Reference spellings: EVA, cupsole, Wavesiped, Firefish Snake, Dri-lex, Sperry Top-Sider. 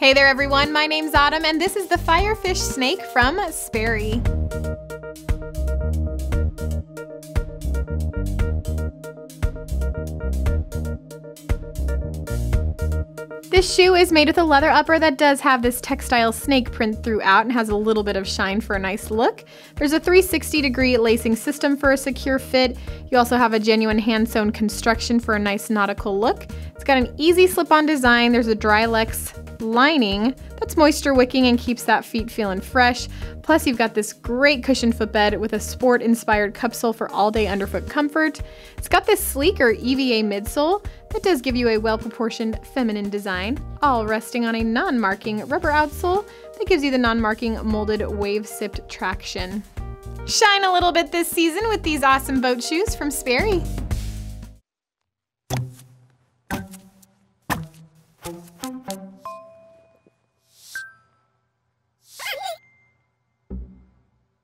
Hey there everyone, my name's Autumn and this is the Firefish Snake from Sperry. This shoe is made with a leather upper that does have this textile snake print throughout and has a little bit of shine for a nice look. There's a 360-degree lacing system for a secure fit. You also have a genuine hand-sewn construction for a nice nautical look. It's got an easy slip-on design. There's a Dri-lex lining that's moisture wicking and keeps that feet feeling fresh. Plus you've got this great cushioned footbed with a sport inspired cupsole for all day underfoot comfort. It's got this sleeker EVA midsole that does give you a well proportioned feminine design, all resting on a non-marking rubber outsole that gives you the non-marking molded Wavesiped traction. Shine a little bit this season with these awesome boat shoes from Sperry.